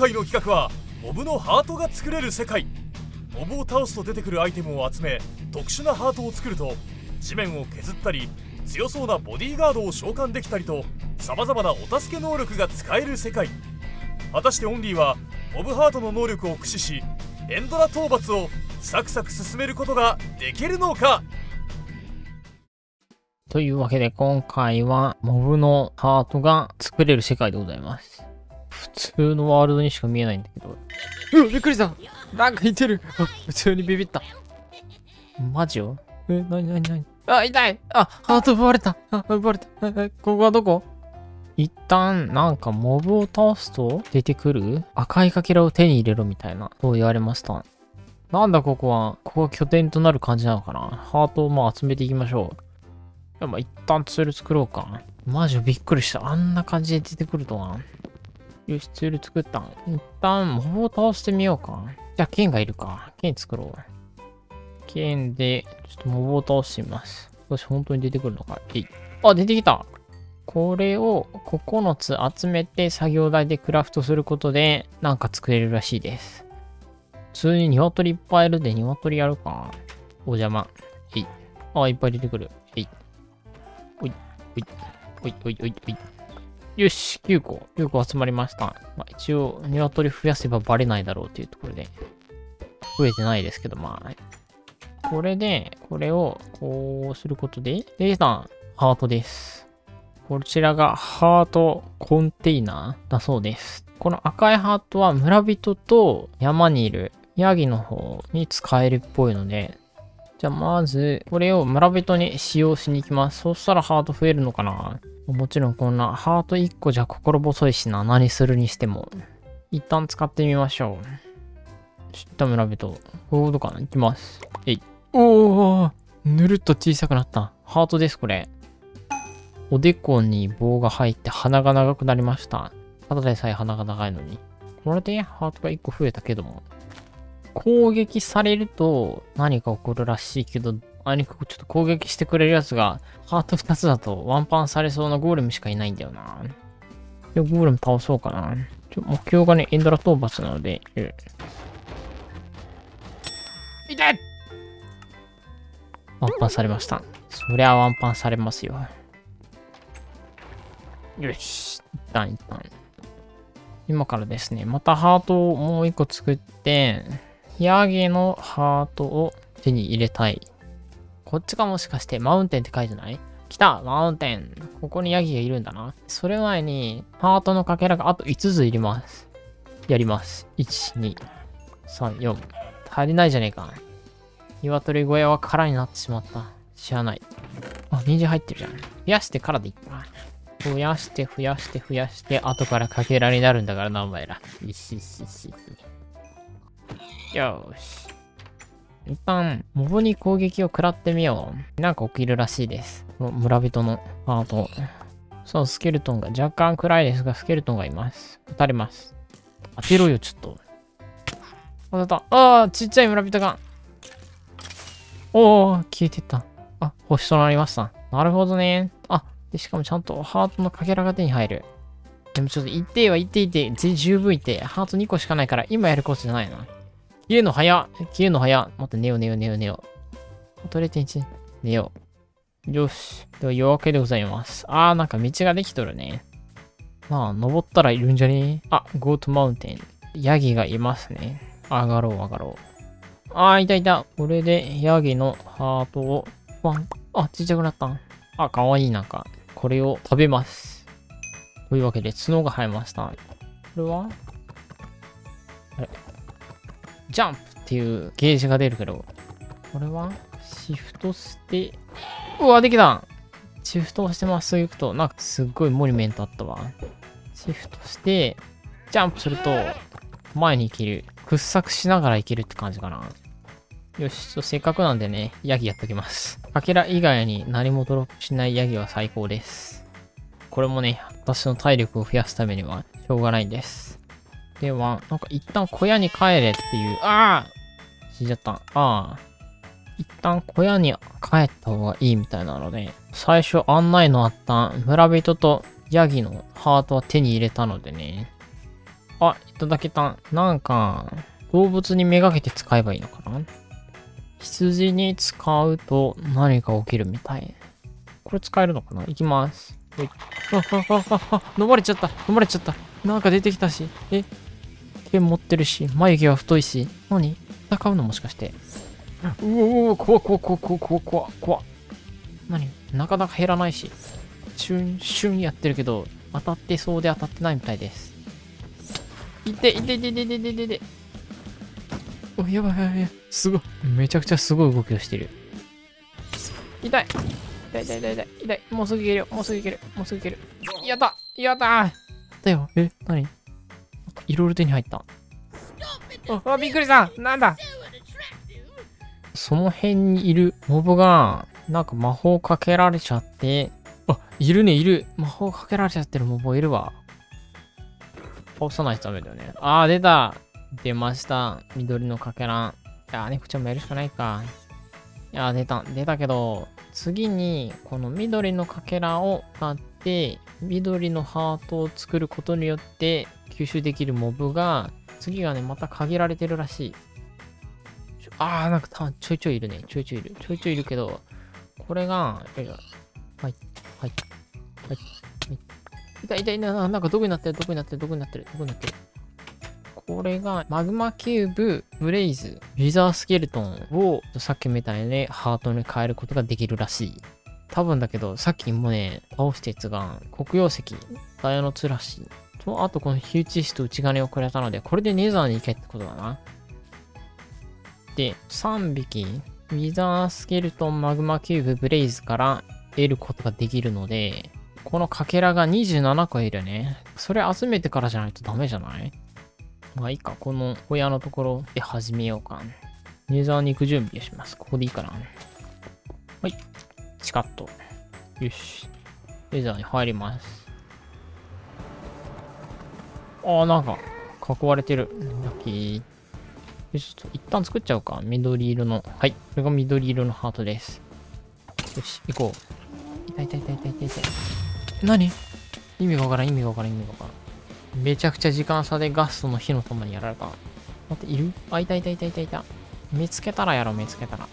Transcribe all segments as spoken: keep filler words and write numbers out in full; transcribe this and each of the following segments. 回の企画はモブのハートが作れる世界。モブを倒すと出てくるアイテムを集め、特殊なハートを作ると地面を削ったり強そうなボディーガードを召喚できたりと、さまざまなお助け能力が使える世界。果たしてオンリーはモブハートの能力を駆使しエンドラ討伐をサクサク進めることができるのか。というわけで今回はモブのハートが作れる世界でございます。普通のワールドにしか見えないんだけど、うわびっくりした、なんかいてる。普通にビビった。マジよ。え、なになになに、あ痛い、あハート奪われた、あ奪われた。え、ここはどこ。一旦なんかモブを倒すと出てくる赤いかけらを手に入れろみたいな、そう言われました。なんだここは。ここが拠点となる感じなのかな。ハートをまあ集めていきましょう。まあ一旦ツール作ろうか。マジびっくりした。あんな感じで出てくるとは。よし、ツール作った。一旦モブを倒してみようか。じゃあ剣がいるか。剣作ろう。剣で、ちょっとモブを倒してみます。よし、本当に出てくるのか。えい。あ、出てきた。これをここのつ集めて作業台でクラフトすることでなんか作れるらしいです。普通に鶏いっぱいいるで鶏やるか。お邪魔。えい。あ、いっぱい出てくる。えい。おい、おい、おい、おい、おい、おい。よし、きゅうこ。きゅうこ集まりました。まあ、一応、鶏増やせばバレないだろうというところで。増えてないですけど、まあ。これで、これを、こうすることで、できたハートです。こちらがハートコンテイナーだそうです。この赤いハートは村人と山にいるヤギの方に使えるっぽいので、じゃあまず、これを村人に使用しに行きます。そうしたらハート増えるのかな？もちろんこんなハートいっこじゃ心細いしな。何するにしても。一旦使ってみましょう。知った村人。こういうことかな？行きます。えい。おー！ぬるっと小さくなった。ハートです、これ。おでこに棒が入って鼻が長くなりました。ただでさえ鼻が長いのに。これでハートがいっこ増えたけども。攻撃されると何か起こるらしいけど、あれ、ちょっと攻撃してくれるやつが、ハートふたつだとワンパンされそうなゴーレムしかいないんだよな。で、ゴーレム倒そうかな。ちょ目標がね、エンドラ討伐なので。痛い！ワンパンされました。そりゃワンパンされますよ。よし。一旦一旦。今からですね、またハートをもういっこ作って、ヤギのハートを手に入れたい。こっちかもしかしてマウンテンって書いてない？来た！マウンテン！ここにヤギがいるんだな。それ前にハートのかけらがあといつついります。やります。いち、に、さん、よん。足りないじゃねえか。鶏小屋は空になってしまった。知らない。あ、人参入ってるじゃん。増やしてからでいった。増やして増やして増やして、後からかけらになるんだからな、お前ら。いしいしいし。よし。一旦、モブに攻撃を食らってみよう。なんか起きるらしいです。村人のハート。そう、スケルトンが若干暗いですが、スケルトンがいます。当たります。当てろよ、ちょっと。当たった。ああ、ちっちゃい村人が。おお、消えてった。あ、星となりました。なるほどね。あ、で、しかもちゃんとハートのかけらが手に入る。でもちょっと、いってえは、いっていて、十分いって、ハートにこしかないから、今やることじゃないな。消えるの早っ。消えるの早っ。待って、寝よう寝よう寝よう寝よう。トイレテンチ。寝よう。よし。では、夜明けでございます。あー、なんか道ができとるね。まあ、登ったらいるんじゃね？あ、ゴートマウンテン。ヤギがいますね。上がろう上がろう。あー、いたいた。これで、ヤギのハートを、ワン。あ、ちっちゃくなった。あ、かわいい。なんか、これを食べます。というわけで、角が生えました。これは？あれ？ジャンプっていうゲージが出るけど、これはシフトして、うわ、できた！シフトをしてまっすぐ行くと、なんかすっごいモニュメントあったわ。シフトして、ジャンプすると、前に行ける。掘削しながら行けるって感じかな。よし、とせっかくなんでね、ヤギやっときます。かけら以外に何もドロップしないヤギは最高です。これもね、私の体力を増やすためには、しょうがないんです。では、なんか一旦小屋に帰れっていう、ああ！死んじゃった。ああ。一旦小屋に帰った方がいいみたいなので、最初案内のあった村人とヤギのハートは手に入れたのでね、あ、いただけた。なんか、動物にめがけて使えばいいのかな？羊に使うと何か起きるみたい。これ使えるのかな？いきます。はい。あ、あ、あ、あ、あ、飲まれちゃった。飲まれちゃった。なんか出てきたし。え？剣持ってるし、眉毛は太いし。何？戦うのもしかして。うおお、怖っ怖っ怖っ怖っ怖っ怖っ怖っ。何？なかなか減らないし。シュン、シュンやってるけど、当たってそうで当たってないみたいです。いて、いて、いて、いて、いて、いて、いて。お、やばいやばいやばい。すごい。めちゃくちゃすごい動きをしてる。痛い。痛い痛い痛い痛い痛い。もうすぐいけるよ。もうすぐいける。もうすぐいける。やったやったやったよ。え、なにいろいろ手に入った。あ、びっくりした。なんだその辺にいるモブが、なんか魔法かけられちゃって、あ、いるね、いる。魔法かけられちゃってるモブいるわ。倒さないとダメだよね。あー、出た。出ました。緑のかけら。いやー、猫ちゃんもやるしかないか。いやー、出た。出たけど、次に、この緑のかけらを買って、緑のハートを作ることによって、吸収できるモブが、次がね、また限られてるらしい。あー、なんかたちょいちょいいるね。ちょいちょいいる。ちょいちょいいるけど、これが、はい、はい、はい、はい。痛い痛い、なんか毒になってる、毒になってる、毒になってる、毒になってる。これがマグマキューブ、ブレイズ、ウィザースケルトンをさっきみたいにハートに変えることができるらしい。多分だけど、さっきもね、倒したやつが黒曜石、ダイヤのツラシと、あとこの火打ち石と内金をくれたので、これでネザーに行けってことだな。で、さんびき、ウィザースケルトン、マグマキューブ、ブレイズから得ることができるので、このかけらがにじゅうななこいるね。それ集めてからじゃないとダメじゃない？まあいいか、この小屋のところで始めようか。ネザーに行く準備をします。ここでいいかな。はい。チカッと。よし。ネザーに入ります。ああ、なんか、囲われてる。ラッキー。よし、ちょっと一旦作っちゃうか。緑色の。はい。これが緑色のハートです。よし、行こう。痛い痛い痛い痛い痛い痛い。何？意味がわからん、意味がわからん、意味がわからん。めちゃくちゃ時間差でガストの火の玉にやられた。待って、いる？あ、いたいたいたいたいた。見つけたらやろう、見つけたら。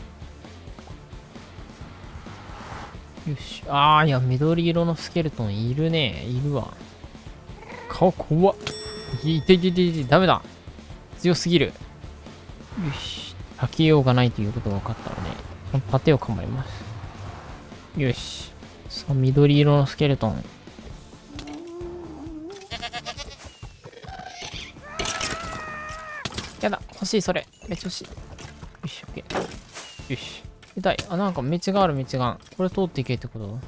よし。あー、いや、緑色のスケルトンいるね。いるわ。顔怖っ。いていていていて、ダメだ。強すぎる。よし。避けようがないということが分かったので、この盾を構えます。よし。さあ、緑色のスケルトン。やだ、欲しい、それ。めっちゃ欲しい。よし、オッケー。よし。痛い。あ、なんか道がある、道が。これ通っていけってこと？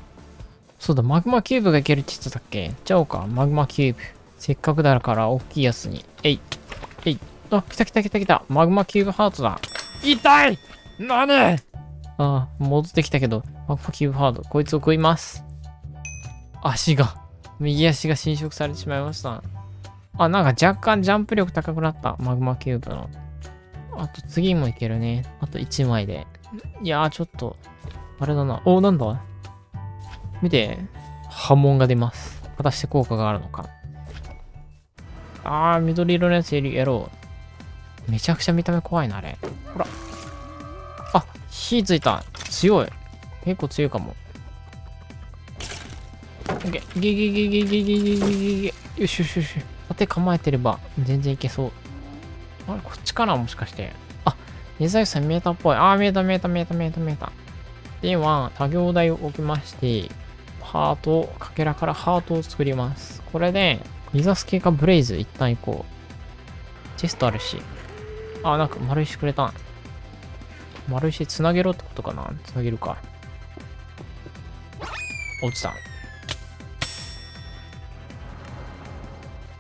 そうだ、マグマキューブがいけるって言ってたっけ？ちゃおうか、マグマキューブ。せっかくだから、大きいやつに。えい。えい。あ、来た来た来た来た。マグマキューブハートだ。痛い！なに？あ、戻ってきたけど、マグマキューブハート。こいつを食います。足が、右足が侵食されてしまいました。あ、なんか若干ジャンプ力高くなった。マグマキューブの。あと次もいけるね。あといちまいで。いやー、ちょっと、あれだな。お、なんだ？見て。波紋が出ます。果たして効果があるのか。あー、緑色のやつやろう。めちゃくちゃ見た目怖いな、あれ。ほら。あ、火ついた。強い。結構強いかも。オッケー。ギギギギギギギギギギ。よしよしよし。手構えてれば全然いけそう。あれ、こっちかな、もしかして。あ、ネザーさん見えたっぽい。あー、見えた見えた見えた見えた見えた。では作業台を置きまして、ハートをかけらからハートを作ります。これでリザス系かブレイズ一旦行こう。チェストあるし。あー、なんか丸石くれた。丸石つなげろってことかな。つなげるか。落ちた。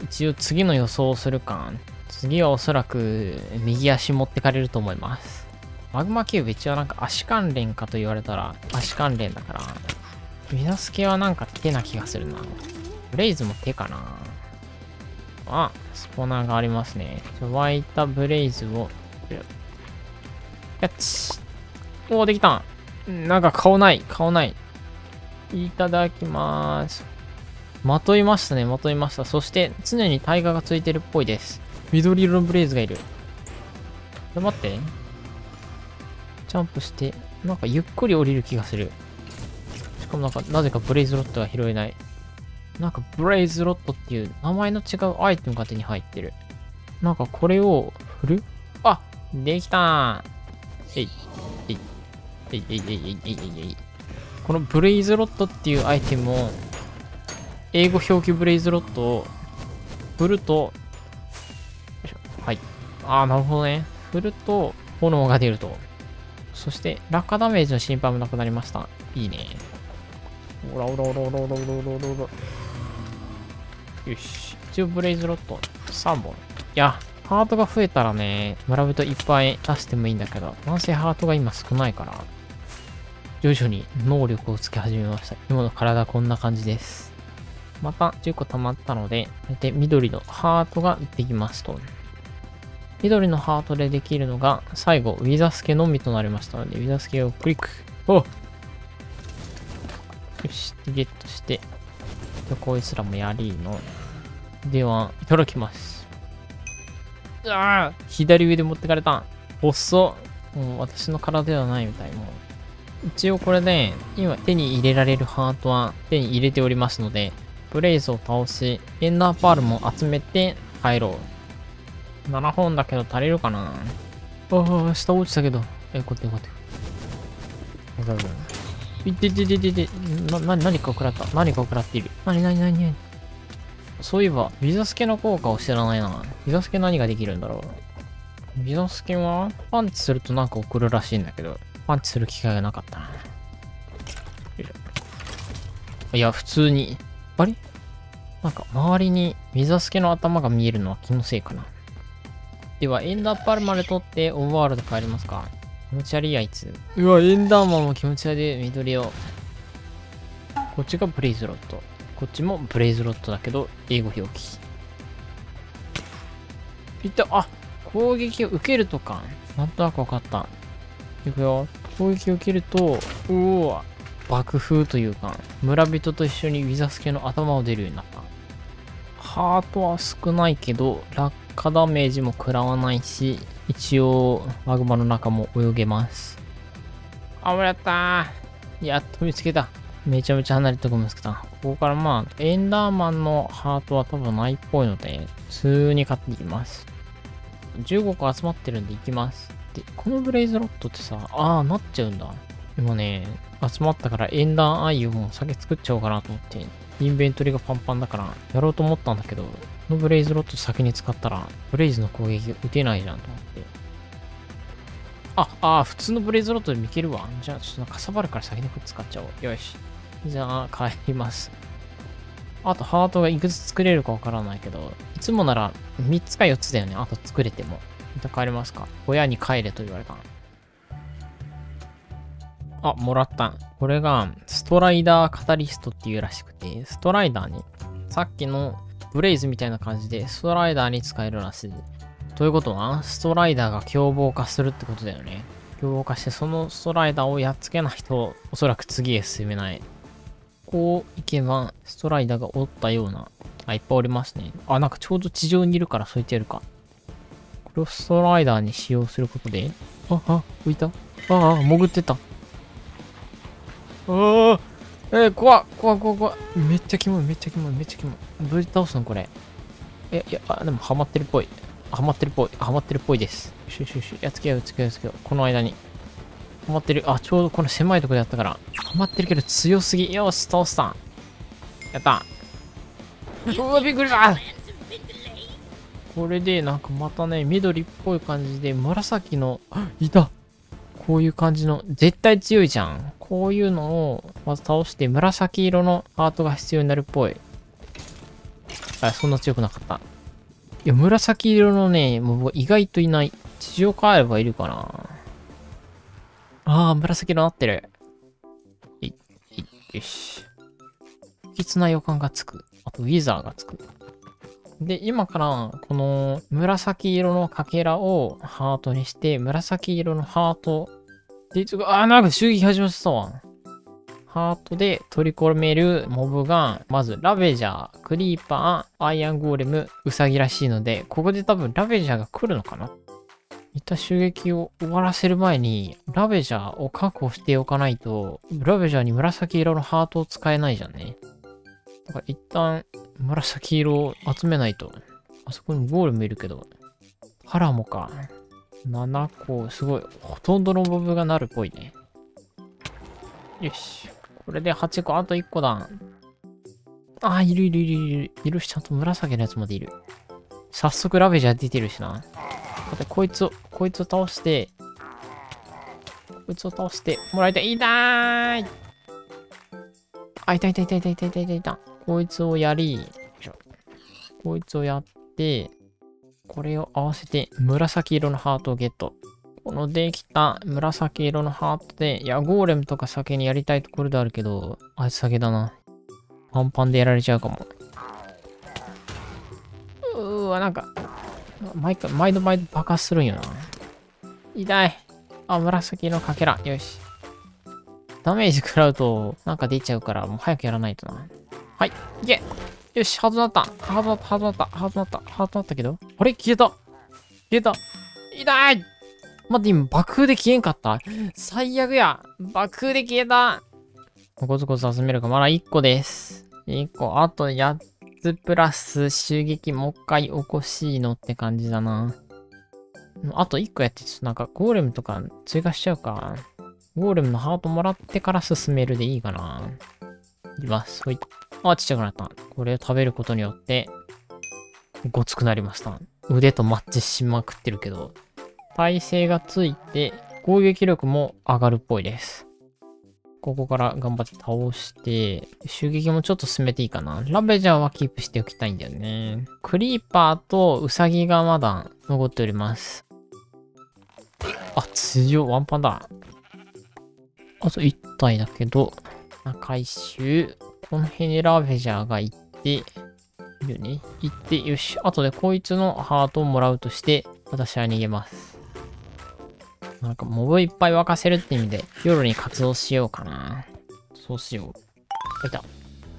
一応次の予想をするか。次はおそらく右足持ってかれると思います。マグマキューブ一応なんか足関連かと言われたら足関連だから。ミナスケはなんか手な気がするな。ブレイズも手かな。あ、スポナーがありますね。湧いたブレイズを。やっち。おー、できた。なんか顔ない、顔ない。いただきまーす。まといましたね、まといました。そして、常にタイガーがついてるっぽいです。緑色のブレイズがいる。待って。ジャンプして、なんかゆっくり降りる気がする。しかもなんか、なぜかブレイズロットが拾えない。なんかブレイズロットっていう名前の違うアイテムが手に入ってる。なんかこれを振る？あ、できたー。えい、えい、えい、えい、えい、えい、えい。このブレイズロットっていうアイテムを、英語表記ブレイズロットを振ると、はい。ああ、なるほどね。振ると、炎が出ると。そして、落下ダメージの心配もなくなりました。いいね。おらおらおらおらおらおらおらおら。よし。一応、ブレイズロットさんぼん。いや、ハートが増えたらね、村人いっぱい出してもいいんだけど、なんせハートが今少ないから、徐々に能力をつけ始めました。今の体こんな感じです。またじゅっこ溜まったので、で、緑のハートができますと。緑のハートでできるのが、最後、ウィザスケのみとなりましたので、ウィザスケをクリック。およし、ゲットして、こいつらもやりーの。では、いただきます。うわぁ、左上で持ってかれた。おっそ。もう私の体ではないみたい。もう一応これで、今手に入れられるハートは手に入れておりますので、ブレイズを倒し、エンダーパールも集めて帰ろう。ななほんだけど足りるかな？ああ、下落ちたけど。え、こうやってこうやって。いっていっていっていって。な、な、何か食らった。何か食らっている。なになになになに。そういえば、ビザスケの効果を知らないな。ビザスケ何ができるんだろう。ビザスケはパンチするとなんか送るらしいんだけど、パンチする機会がなかったな。いや、普通に。あれ？なんか周りにウィザスケの頭が見えるのは気のせいかな。では、エンダーパールまで取ってオーバーワールド帰りますか。気持ち悪いや、あいつ。うわ、エンダーマンも気持ち悪い、緑を。こっちがブレイズロット。こっちもブレイズロットだけど、英語表記。いった、あ、攻撃を受けるとか。なんとなくわかった。いくよ。攻撃を受けると、うおー。爆風というか、村人と一緒にウィザスケの頭を出るようになった。ハートは少ないけど、落下ダメージも食らわないし、一応、マグマの中も泳げます。あ、もらったー。やっと見つけた。めちゃめちゃ離れたとこ見つけた。ここからまあ、エンダーマンのハートは多分ないっぽいので、普通に勝っていきます。じゅうごこ集まってるんで行きます。で、このブレイズロットってさ、あー、なっちゃうんだ。でもね、集まったからエンダーアイをもう先作っちゃおうかなと思って、インベントリがパンパンだからやろうと思ったんだけど、このブレイズロット先に使ったら、ブレイズの攻撃打てないじゃんと思って。あ、あ、普通のブレイズロットでもいけるわ。じゃあちょっとかさばるから先にこれ使っちゃおう。よし。じゃあ帰ります。あとハートがいくつ作れるかわからないけど、いつもならみっつかよっつだよね。あと作れても。また帰りますか。親に帰れと言われた。あ、もらった。これが、ストライダーカタリストっていうらしくて、ストライダーに、さっきのブレイズみたいな感じで、ストライダーに使えるらしい。ということは、ストライダーが凶暴化するってことだよね。凶暴化して、そのストライダーをやっつけないと、おそらく次へ進めない。こう行けば、ストライダーがおったような。あ、いっぱいおりますね。あ、なんかちょうど地上にいるから、そう言ってやるか。これをストライダーに使用することで、あ、あ、浮いた。ああ、潜ってた。おーえー、怖っ怖っ怖っ怖っめっちゃキモいめっちゃキモいめっちゃキモいどうやって倒すのこれえいやあでもハマってるっぽいハマってるっぽいハマってるっぽいですよしよしよしやっつけようやっつけようやっつけようこの間にハマってるあちょうどこの狭いとこでやったからハマってるけど強すぎよし倒したやったうわびっくりだこれでなんかまたね緑っぽい感じで紫のいたこういう感じの絶対強いじゃんこういうのをまず倒して紫色のハートが必要になるっぽい。あ、そんな強くなかった。いや、紫色のね、もう意外といない。地上変えればいるかな。ああ、紫色になってる。いいよし。不吉な予感がつく。あと、ウィザーがつく。で、今から、この紫色のかけらをハートにして、紫色のハートで、あー、なんか襲撃始まってたわ。ハートで取り込めるモブが、まずラベジャー、クリーパー、アイアンゴーレム、ウサギらしいので、ここで多分ラベジャーが来るのかな。いった襲撃を終わらせる前に、ラベジャーを確保しておかないと、ラベジャーに紫色のハートを使えないじゃんね。だから一旦、紫色を集めないと。あそこにゴーレムいるけど。ハラモか。ななこ、すごい。ほとんどのモブがなるっぽいね。よし。これではちこ、あといっこだ。ああ、いるいるいるいる。いるし、ちゃんと紫のやつまでいる。早速ラベジャー出てるしな。こいつを、こいつを倒して、こいつを倒してもらいたい。痛ーい！あ、痛い痛い痛い痛い痛い痛い痛い痛い。こいつをやり、こいつをやって、これを合わせて紫色のハートをゲット。このできた紫色のハートで、いや、ゴーレムとか先にやりたいところであるけど、あいつ先だな。パンパンでやられちゃうかも。うーわ、なんか、毎回、毎度毎度爆発するんよな。痛い。あ、紫のかけら。よし。ダメージ食らうと、なんか出ちゃうから、もう早くやらないとな。はい、いけ。よし、ハートなった。ハートなった、ハートなった、ハートなった、ハートなったけど。あれ消えた。消えた。痛い。待って、今、爆風で消えんかった。最悪や。爆風で消えた。コツコツ集めるか。まだいっこです。いっこ、あとやっプラス襲撃もう一回起こしのって感じだな。あといっこやって、ちょっとなんかゴーレムとか追加しちゃうか。ゴーレムのハートもらってから進めるでいいかな。いきます。ほい。あ、ちっちゃくなった。これを食べることによって、ごつくなりました。腕とマッチしまくってるけど。耐性がついて、攻撃力も上がるっぽいです。ここから頑張って倒して、襲撃もちょっと進めていいかな。ラベジャーはキープしておきたいんだよね。クリーパーとウサギがまだ残っております。あ、強い。ワンパンだ。あといったいだけど、回収。この辺にラベジャーが行って、いいよね。行って、よし。あとでこいつのハートをもらうとして、私は逃げます。なんか、モブいっぱい沸かせるって意味で、夜に活動しようかな。そうしよう。いた。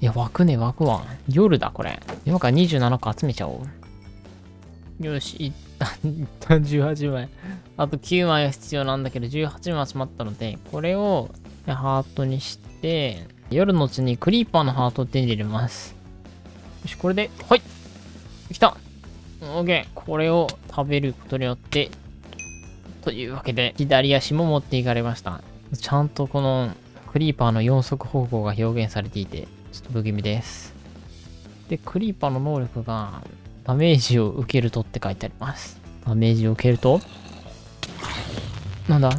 いや、湧くね、湧くわ。夜だ、これ。今からにじゅうななこ集めちゃおう。よし、いったん、いったんじゅうはちまい。あときゅうまいは必要なんだけど、じゅうはちまい集まったので、これをハートにして、夜のうちにクリーパーのハートを手に入れます。よし、これで、はい！来た！オッケー。これを食べることによって、というわけで、左足も持っていかれました。ちゃんとこのクリーパーのよんそくほうこうが表現されていて、ちょっと不気味です。で、クリーパーの能力が、ダメージを受けるとって書いてあります。ダメージを受けると、なんだ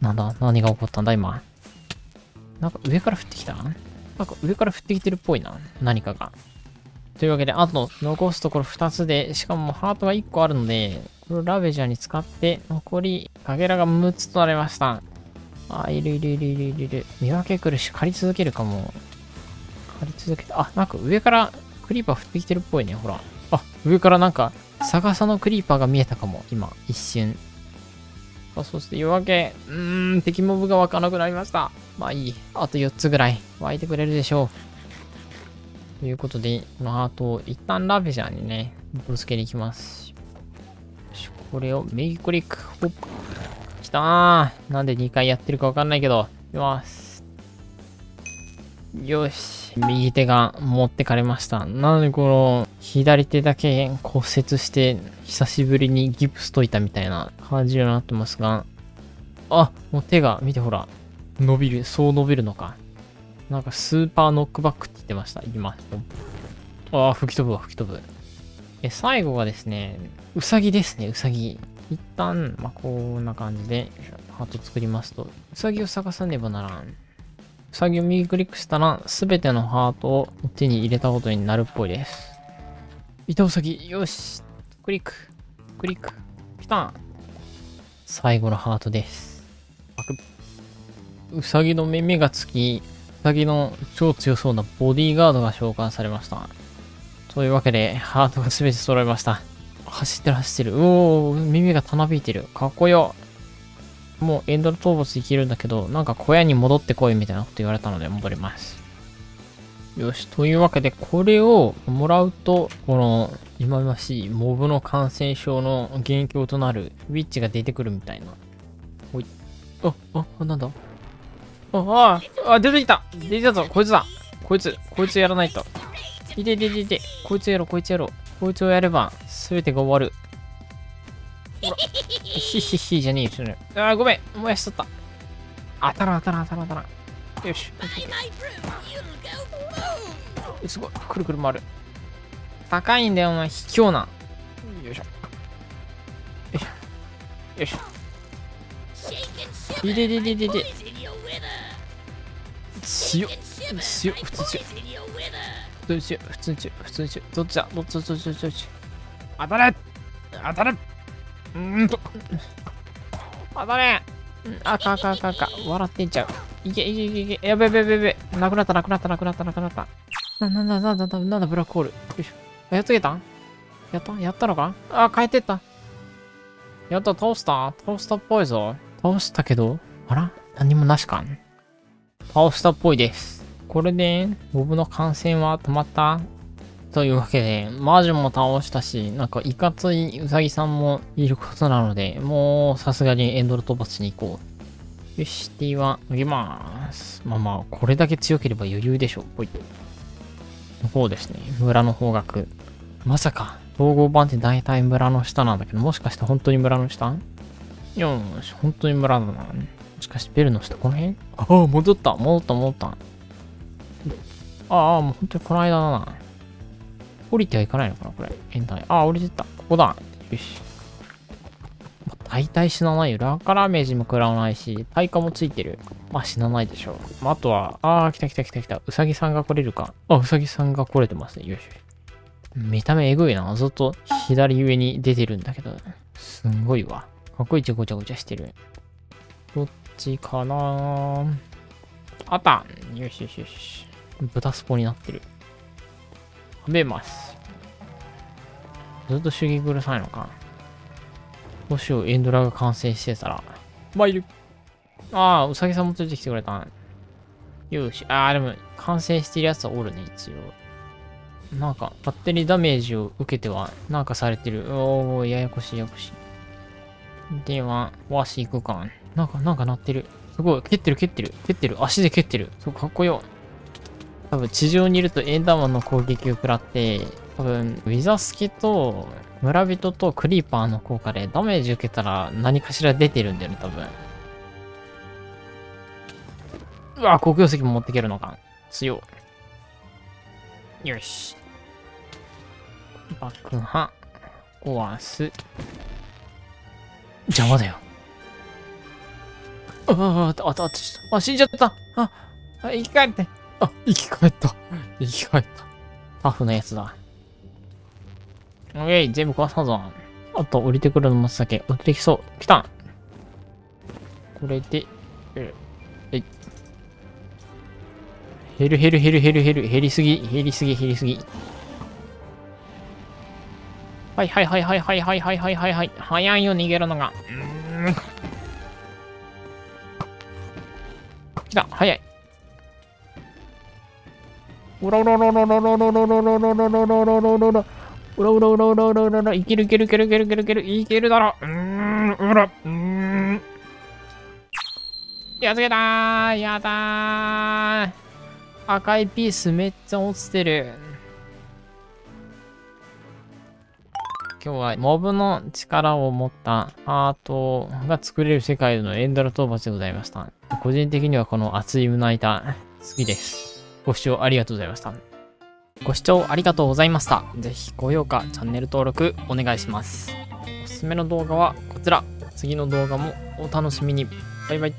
なんだ何が起こったんだ今。なんか上から降ってきた？なんか上から降ってきてるっぽいな。何かが。というわけで、あと残すところふたつで、しかもハートがいっこあるので、このラベジャーに使って、残り、かけらがむっつとなりました。あー、いるいるいるいるいるいる。見分け来るし、狩り続けるかも。狩り続けて、あ、なんか上からクリーパー降ってきてるっぽいね、ほら。あ、上からなんか、逆さのクリーパーが見えたかも、今、一瞬。あ、そして夜明け、うーん、敵モブが湧かなくなりました。まあいい。あとよっつぐらい、湧いてくれるでしょう。ということで、このハートを一旦ラベジャーにね、ぶつけに行きます。これを右クリック。ほっ。きたー。なんでにかいやってるかわかんないけど、いきます。よし。右手が持ってかれました。なので、この左手だけ骨折して、久しぶりにギプス解いたみたいな感じになってますが。あ、もう手が、見てほら。伸びる。そう伸びるのか。なんかスーパーノックバックって言ってました。いきます。ああ、吹き飛ぶわ、吹き飛ぶ。え、最後がですね、ウサギですね、ウサギ。一旦、まあ、こんな感じで、ハート作りますと、ウサギを探さねばならん。ウサギを右クリックしたら、すべてのハートを手に入れたことになるっぽいです。いたウサギ、よし。クリック、クリック、きた。最後のハートです。ウサギの目がつき、ウサギの超強そうなボディーガードが召喚されました。というわけで、ハートが全て揃いました。走ってる走ってる。うおー、耳がたなびいてる。かっこよ。もうエンドル討伐できるんだけど、なんか小屋に戻ってこいみたいなこと言われたので戻ります。よし、というわけでこれをもらうと、この忌々しいモブの感染症の元凶となるウィッチが出てくるみたいな。ほい。あ、あ、あ、なんだあ、あ、あ、出てきた出てきたぞこいつだこいつ、こいつやらないと。いていていていて、こいつやろう、こいつやろう。こいつをやれば全てが終わる。ほら。ひひひじゃねえよ、ちょっとね。あー、ごめん、燃やしとった。当たらん当たらん当たらん当たらん。よし。すごい、くるくる回る。高いんだよ、お前、卑怯な。よいしょ。よいしょ。よいしょ。いででででで。強っ。強っ。普通強い。普通強い。普通強い。普通強い。どっちだどっちだどっちだどっちだ当たれ当たれうんと。当たれ赤赤赤赤。笑ってんちゃう。いけいけいけいけ。やべやべやべやべ。なくなったなくなったなくなったなくなった。な、なんだ、なんだ、なんだ、ブラックホール。よいしょ。やっとけたやったやったのかあ、帰ってった。やった、倒した倒したっぽいぞ。倒したけど、あら何もなしかん。倒したっぽいです。これで、モブの感染は止まったというわけで、魔女も倒したし、なんかいかついウサギさんもいることなので、もうさすがにエンドル討伐に行こう。よし、T は投げまーす。まあまあ、これだけ強ければ余裕でしょ。ほい。の方ですね。村の方角。まさか、統合版って大体村の下なんだけど、もしかして本当に村の下？よし、本当に村だな。もしかしてベルの下、この辺？ああ、戻った、戻った、戻った。ああ、もう本当にこの間だな。降りてはいかないのかな、これ。エンタイ。ああ、降りてった。ここだ。よし。まあ、大体死なないよ。ラッカラーメージも食らわないし、耐火もついてる。まあ死なないでしょう。まあ、あとは、あー、来た来た来た来た。うさぎさんが来れるか。あ、うさぎさんが来れてますね。よし。見た目えぐいな。ずっと左上に出てるんだけど。すんごいわ。かっこいいちごちゃごちゃしてる。どっちかなー。あった。よしよしよし。豚スポになってる。食べます。ずっと襲撃うるさいのか。もしエンドラが完成してたら。まあ、いる。ああ、うさぎさんも連れてきてくれた。よし。ああ、でも、完成してるやつはおるね、一応。なんか、勝手にダメージを受けては、なんかされてる。おー、ややこしい、ややこしい。では、わし行くか。なんか、なんか鳴ってる。すごい、蹴ってる、蹴ってる、蹴ってる。足で蹴ってる。すごい、かっこよ。多分、地上にいるとエンダーマンの攻撃を食らって、多分、ウィザスキと、村人とクリーパーの効果でダメージ受けたら何かしら出てるんだよね、多分。うわ、黒曜石も持っていけるのか。強い。よし。爆破。壊す。邪魔だよ。ああ、あたあたあた。あ、死んじゃった。あ、生き返って。あ、生き返った。生き返った。タフなやつだ。オッケー、全部壊したぞ。あと、降りてくるの待つだけ。降りてきそう。来た。これで、えい。減る減る減る減る減る。減りすぎ、減りすぎ、減りすぎ。はいはいはいはいはいはいはいはいはいはい。早いよ、逃げるのが。うん。来た、早い。おらおらおらおらおらおらおらおらおらおらおらおら。うらうらうらうらうらうらうらいけるいけるいけるいけるいけるいけるいけるだろうーんうらうーんやっつけたーやだー赤いピースめっちゃ落ちてる。今日はモブの力を持ったハートが作れる世界のエンドル討伐でございました。個人的にはこの熱い胸板好きです。ご視聴ありがとうございました。ご視聴ありがとうございました。ぜひ高評価、チャンネル登録お願いします。おすすめの動画はこちら。次の動画もお楽しみに。バイバイ。